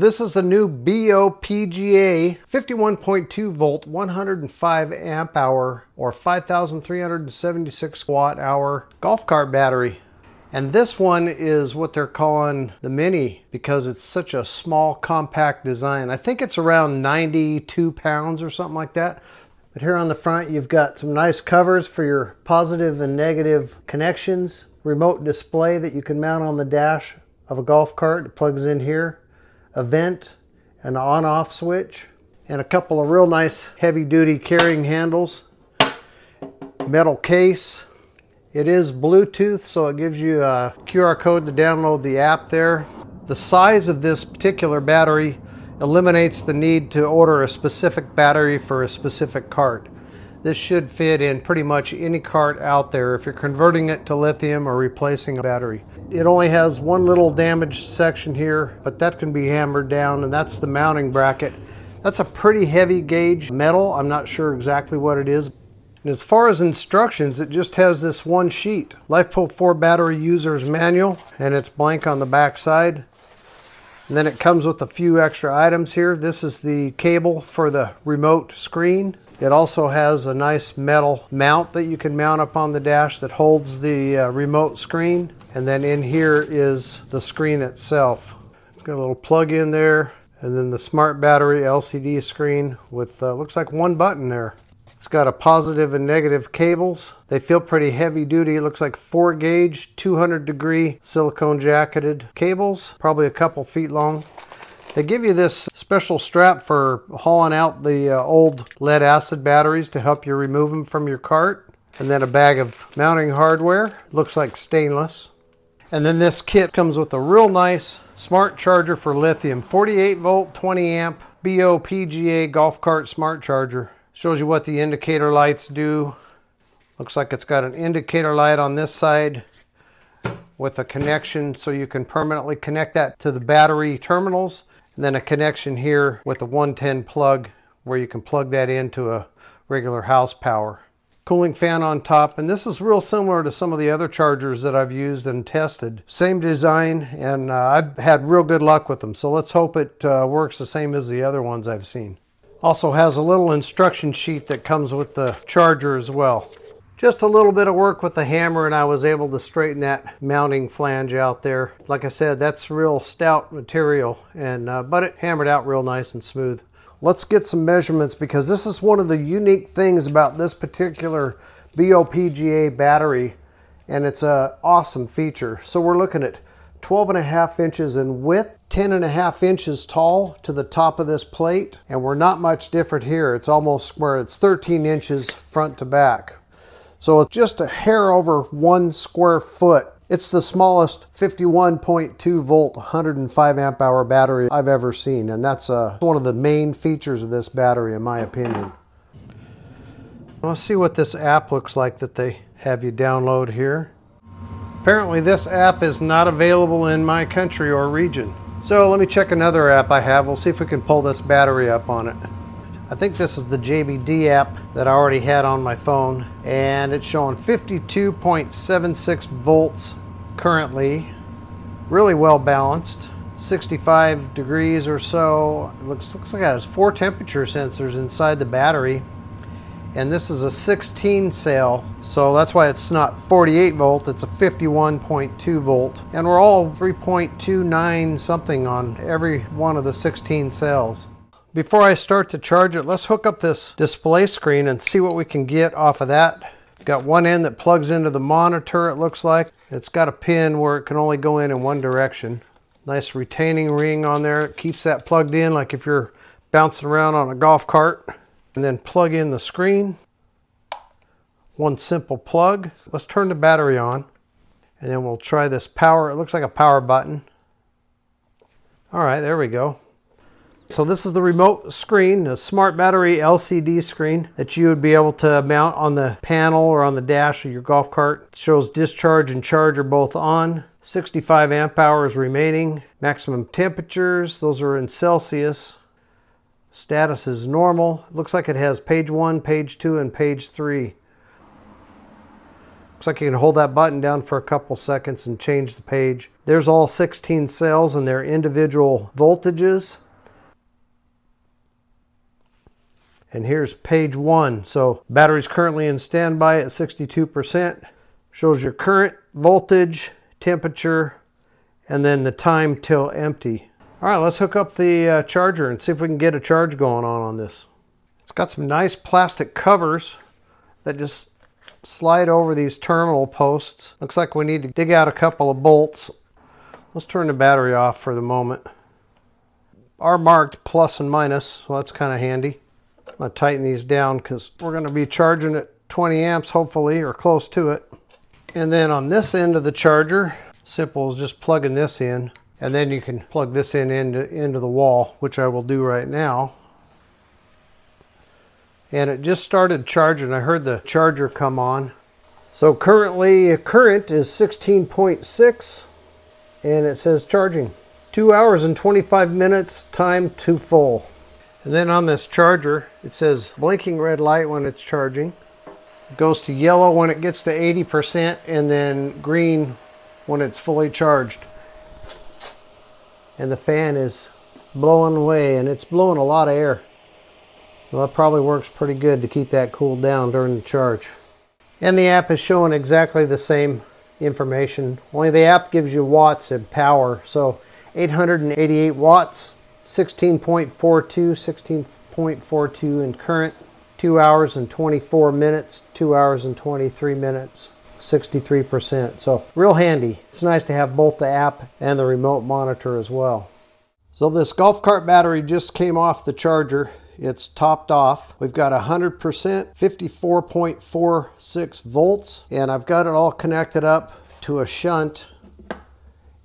This is the new BOPGA 51.2 volt, 105 amp hour, or 5,376 watt hour golf cart battery. And this one is what they're calling the mini because it's such a small, compact design. I think it's around 92 pounds or something like that. But here on the front, you've got some nice covers for your positive and negative connections. Remote display that you can mount on the dash of a golf cart. It plugs in here. A vent, an on-off switch, and a couple of real nice heavy-duty carrying handles. Metal case. It is Bluetooth, so it gives you a QR code to download the app there. The size of this particular battery eliminates the need to order a specific battery for a specific cart. This should fit in pretty much any cart out there if you're converting it to lithium or replacing a battery. It only has one little damaged section here, but that can be hammered down, and that's the mounting bracket. That's a pretty heavy gauge metal. I'm not sure exactly what it is. And as far as instructions, it just has this one sheet, LiFePO4 Battery User's Manual, and it's blank on the back side. And then it comes with a few extra items here. This is the cable for the remote screen. It also has a nice metal mount that you can mount up on the dash that holds the remote screen. And then in here is the screen itself. It's got a little plug in there, and then the smart battery LCD screen with looks like one button there. It's got a positive and negative cables. They feel pretty heavy duty. It looks like 4-gauge, 200-degree silicone jacketed cables, probably a couple feet long. They give you this special strap for hauling out the old lead-acid batteries to help you remove them from your cart. And then a bag of mounting hardware. It looks like stainless. And then this kit comes with a real nice smart charger for lithium. 48 volt, 20 amp BOPGA golf cart smart charger. Shows you what the indicator lights do. Looks like it's got an indicator light on this side with a connection so you can permanently connect that to the battery terminals. And then a connection here with a 110 plug where you can plug that into a regular house power. Cooling fan on top, and this is real similar to some of the other chargers that I've used and tested. Same design, and I've had real good luck with them. So let's hope it works the same as the other ones I've seen. Also has a little instruction sheet that comes with the charger as well. Just a little bit of work with the hammer and I was able to straighten that mounting flange out there. Like I said, that's real stout material, and but it hammered out real nice and smooth. Let's get some measurements because this is one of the unique things about this particular BOPGA battery, and it's an awesome feature. So we're looking at 12.5 inches in width, 10.5 inches tall to the top of this plate, and we're not much different here. It's almost square. It's 13 inches front to back. So it's just a hair over 1 square foot. It's the smallest 51.2 volt, 105 amp hour battery I've ever seen, and that's one of the main features of this battery in my opinion. Let's see what this app looks like that they have you download here. Apparently this app is not available in my country or region. So let me check another app I have. We'll see if we can pull this battery up on it. I think this is the JBD app that I already had on my phone, and it's showing 52.76 volts currently. Really well balanced. 65 degrees or so. It looks like it has 4 temperature sensors inside the battery. And this is a 16 cell, so that's why it's not 48 volt, it's a 51.2 volt. And we're all 3.29 something on every one of the 16 cells. Before I start to charge it, let's hook up this display screen and see what we can get off of that. Got one end that plugs into the monitor, it looks like. It's got a pin where it can only go in one direction. Nice retaining ring on there. It keeps that plugged in like if you're bouncing around on a golf cart. And then plug in the screen. One simple plug. Let's turn the battery on, and then we'll try this power. It looks like a power button. All right, there we go. So this is the remote screen, a smart battery LCD screen that you would be able to mount on the panel or on the dash of your golf cart. It shows discharge and charge are both on. 65 amp hours remaining. Maximum temperatures, those are in Celsius. Status is normal. Looks like it has page 1, page 2, and page 3. Looks like you can hold that button down for a couple seconds and change the page. There's all 16 cells and their individual voltages. And here's page one. So battery's currently in standby at 62%. Shows your current voltage, temperature, and then the time till empty. All right, let's hook up the charger and see if we can get a charge going on this. It's got some nice plastic covers that just slide over these terminal posts. Looks like we need to dig out a couple of bolts. Let's turn the battery off for the moment. Are marked plus and minus, so that's kind of handy. I'm going to tighten these down because we're going to be charging at 20 amps hopefully, or close to it. And then on this end of the charger, simple as just plugging this in, and then you can plug this in into the wall, which I will do right now. And it just started charging. I heard the charger come on. So currently, current is 16.6 and it says charging. 2 hours and 25 minutes, time to full. And then on this charger, it says blinking red light when it's charging. It goes to yellow when it gets to 80% and then green when it's fully charged. And the fan is blowing away, and it's blowing a lot of air. Well, that probably works pretty good to keep that cooled down during the charge. And the app is showing exactly the same information, only the app gives you watts and power. So 888 watts, 16.42 in current, 2 hours and 24 minutes, 2 hours and 23 minutes, 63%. So real handy. It's nice to have both the app and the remote monitor as well. So this golf cart battery just came off the charger. It's topped off. We've got 100%, 54.46 volts, and I've got it all connected up to a shunt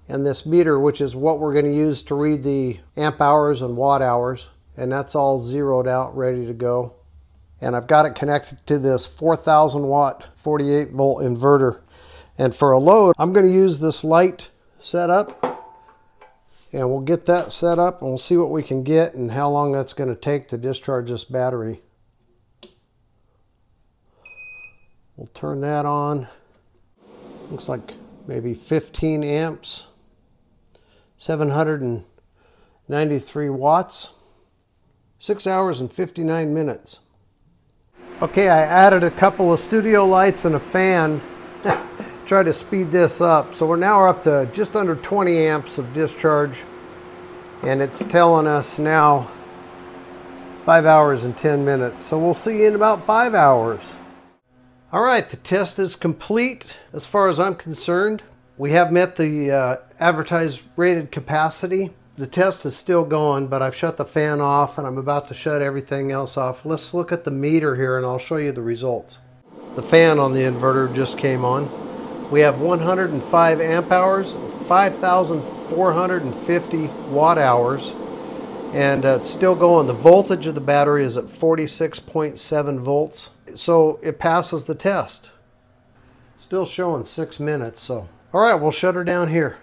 and this meter, which is what we're going to use to read the amp hours and watt hours, and that's all zeroed out, ready to go. And I've got it connected to this 4,000 watt, 48 volt inverter. And for a load, I'm going to use this light setup. And we'll get that set up and we'll see what we can get and how long that's going to take to discharge this battery. We'll turn that on. Looks like maybe 15 amps, 793 watts, 6 hours and 59 minutes. Okay, I added a couple of studio lights and a fan. Try to speed this up. So we're now up to just under 20 amps of discharge, and it's telling us now 5 hours and 10 minutes. So we'll see in about 5 hours. All right, the test is complete as far as I'm concerned. We have met the advertised rated capacity. The test is still going, but I've shut the fan off and I'm about to shut everything else off. Let's look at the meter here and I'll show you the results. The fan on the inverter just came on. We have 105 amp hours, 5,450 watt hours, and it's still going. The voltage of the battery is at 46.7 volts, so it passes the test. Still showing 6 minutes, so. All right, we'll shut her down here.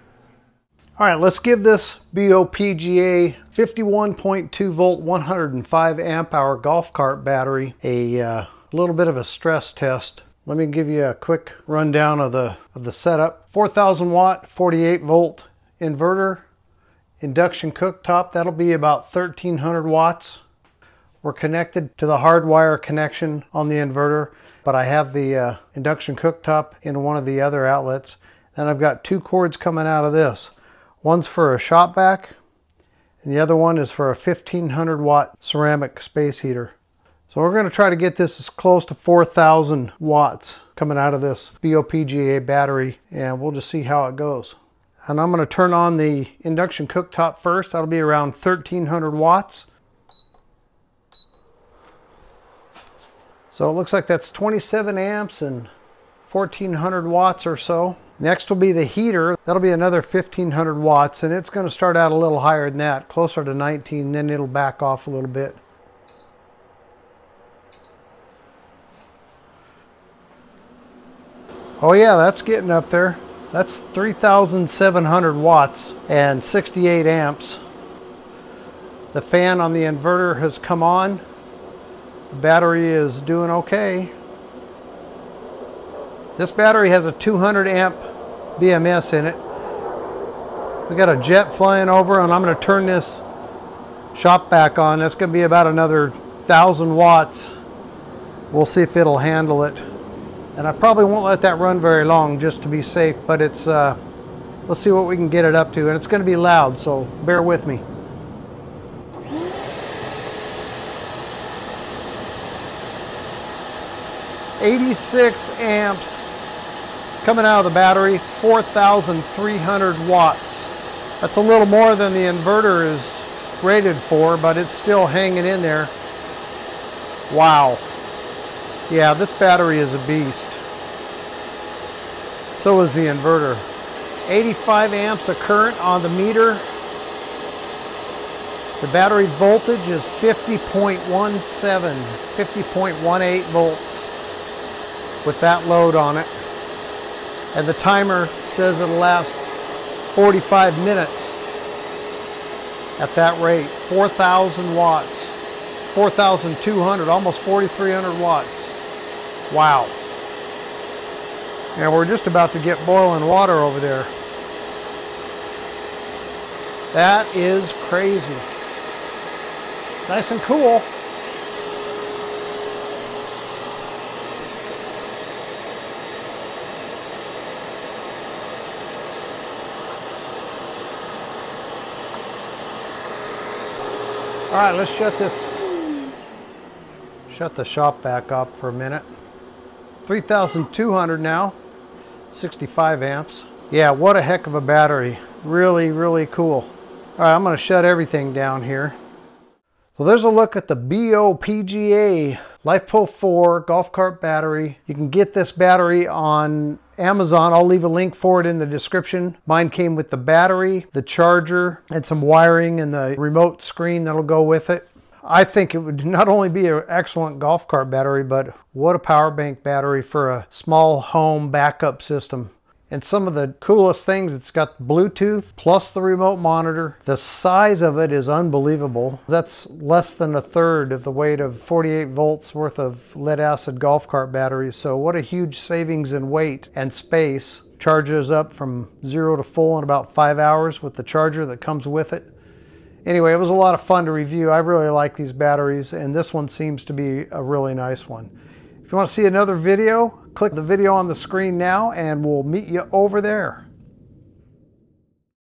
All right, let's give this BOPGA 51.2 volt, 105 amp hour golf cart battery a little bit of a stress test. Let me give you a quick rundown of the setup. 4,000 watt, 48 volt inverter, induction cooktop, that'll be about 1,300 watts. We're connected to the hardwire connection on the inverter, but I have the induction cooktop in one of the other outlets. And I've got two cords coming out of this. One's for a shop vac, and the other one is for a 1,500 watt ceramic space heater. So we're going to try to get this as close to 4,000 watts coming out of this BOPGA battery, and we'll just see how it goes. And I'm going to turn on the induction cooktop first. That'll be around 1,300 watts. So it looks like that's 27 amps and 1,400 watts or so. Next will be the heater. That'll be another 1,500 watts, and it's going to start out a little higher than that, closer to 19, then it'll back off a little bit. Oh yeah, that's getting up there. That's 3,700 watts and 68 amps. The fan on the inverter has come on. The battery is doing okay. This battery has a 200 amp BMS in it. We got a jet flying over, and I'm going to turn this shop back on. That's going to be about another 1,000 watts. We'll see if it'll handle it. And I probably won't let that run very long just to be safe, but it's let's see what we can get it up to. And it's going to be loud, so bear with me. . 86 amps coming out of the battery, 4,300 watts. That's a little more than the inverter is rated for, but it's still hanging in there. Wow. Yeah, this battery is a beast. So is the inverter. 85 amps of current on the meter. The battery voltage is 50.18 volts with that load on it. And the timer says it'll last 45 minutes at that rate. 4,000 watts. 4,200, almost 4,300 watts. Wow. And we're just about to get boiling water over there. That is crazy. Nice and cool. All right, let's shut the shop back up for a minute. 3,200 now, 65 amps. Yeah, what a heck of a battery. Really, really cool. All right, I'm gonna shut everything down here. Well, there's a look at the BOPGA LiFePO4 golf cart battery. You can get this battery on Amazon. I'll leave a link for it in the description. Mine came with the battery, the charger, and some wiring and the remote screen that'll go with it. I think it would not only be an excellent golf cart battery, but what a power bank battery for a small home backup system. And some of the coolest things, it's got Bluetooth plus the remote monitor. The size of it is unbelievable. That's less than a third of the weight of 48 volts worth of lead acid golf cart batteries. So what a huge savings in weight and space. Charges up from 0 to full in about 5 hours with the charger that comes with it. Anyway, it was a lot of fun to review. I really like these batteries, and this one seems to be a really nice one. If you want to see another video, click the video on the screen now, and we'll meet you over there.